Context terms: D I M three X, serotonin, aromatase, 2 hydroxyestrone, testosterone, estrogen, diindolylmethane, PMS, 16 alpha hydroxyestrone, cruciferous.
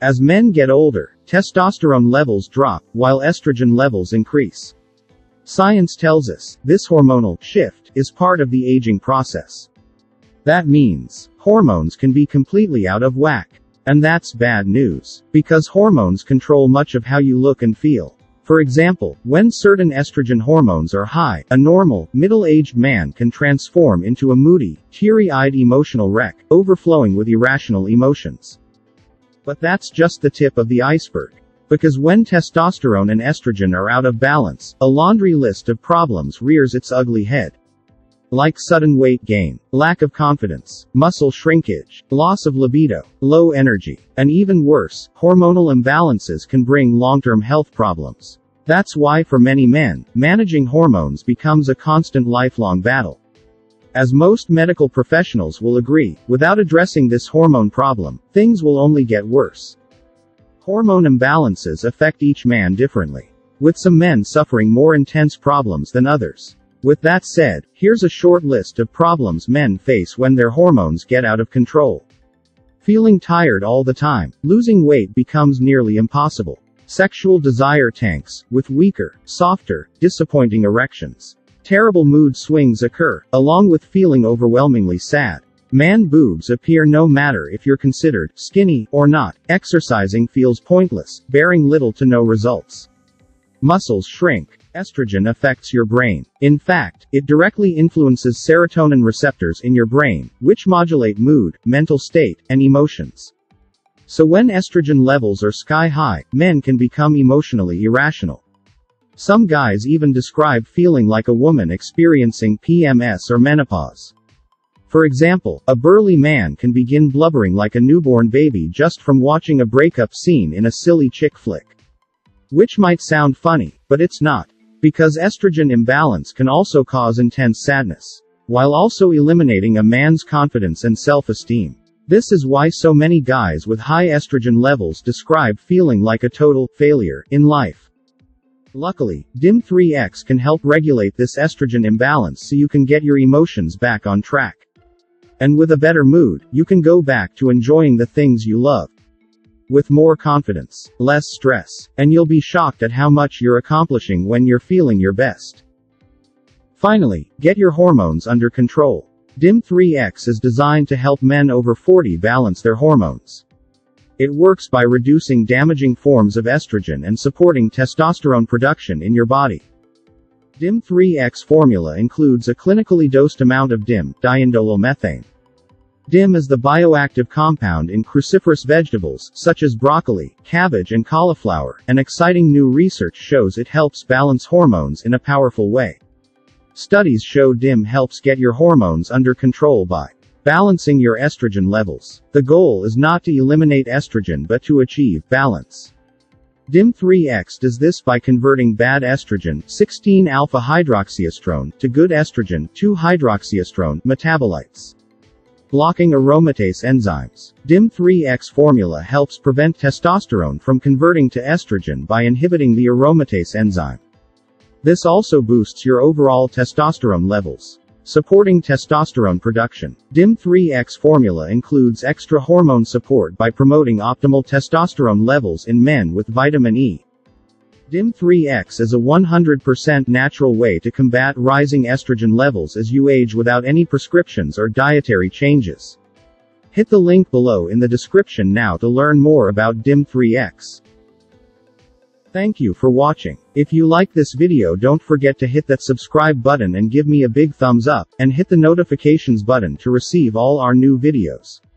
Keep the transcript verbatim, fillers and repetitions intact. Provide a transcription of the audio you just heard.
As men get older, testosterone levels drop, while estrogen levels increase. Science tells us, this hormonal shift is part of the aging process. That means, hormones can be completely out of whack. And that's bad news, because hormones control much of how you look and feel. For example, when certain estrogen hormones are high, a normal, middle-aged man can transform into a moody, teary-eyed emotional wreck, overflowing with irrational emotions. But that's just the tip of the iceberg. Because when testosterone and estrogen are out of balance, a laundry list of problems rears its ugly head. Like sudden weight gain, lack of confidence, muscle shrinkage, loss of libido, low energy, and even worse, hormonal imbalances can bring long-term health problems. That's why for many men, managing hormones becomes a constant lifelong battle. As most medical professionals will agree, without addressing this hormone problem, things will only get worse. Hormone imbalances affect each man differently, with some men suffering more intense problems than others. With that said, here's a short list of problems men face when their hormones get out of control. Feeling tired all the time, losing weight becomes nearly impossible. Sexual desire tanks, with weaker, softer, disappointing erections. Terrible mood swings occur, along with feeling overwhelmingly sad. Man boobs appear no matter if you're considered skinny or not. Exercising feels pointless, bearing little to no results. Muscles shrink. Estrogen affects your brain. In fact, it directly influences serotonin receptors in your brain, which modulate mood, mental state, and emotions. So when estrogen levels are sky high, men can become emotionally irrational. Some guys even describe feeling like a woman experiencing P M S or menopause. For example, a burly man can begin blubbering like a newborn baby just from watching a breakup scene in a silly chick flick. Which might sound funny, but it's not. Because estrogen imbalance can also cause intense sadness, while also eliminating a man's confidence and self-esteem. This is why so many guys with high estrogen levels describe feeling like a total failure in life. Luckily, D I M three X can help regulate this estrogen imbalance so you can get your emotions back on track. And with a better mood, you can go back to enjoying the things you love. With more confidence, less stress, and you'll be shocked at how much you're accomplishing when you're feeling your best. Finally, get your hormones under control. D I M three X is designed to help men over forty balance their hormones. It works by reducing damaging forms of estrogen and supporting testosterone production in your body. D I M three X formula includes a clinically dosed amount of D I M, diindolylmethane. D I M is the bioactive compound in cruciferous vegetables, such as broccoli, cabbage and cauliflower, and exciting new research shows it helps balance hormones in a powerful way. Studies show D I M helps get your hormones under control by balancing your estrogen levels. The goal is not to eliminate estrogen but to achieve balance. D I M three X does this by converting bad estrogen, sixteen alpha hydroxyestrone, to good estrogen, two hydroxyestrone, metabolites. Blocking aromatase enzymes. D I M three X formula helps prevent testosterone from converting to estrogen by inhibiting the aromatase enzyme. This also boosts your overall testosterone levels, supporting testosterone production. D I M three X formula includes extra hormone support by promoting optimal testosterone levels in men with vitamin E. D I M three X is a one hundred percent natural way to combat rising estrogen levels as you age without any prescriptions or dietary changes. Hit the link below in the description now to learn more about D I M three X. Thank you for watching. If you like this video, don't forget to hit that subscribe button and give me a big thumbs up, and hit the notifications button to receive all our new videos.